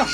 I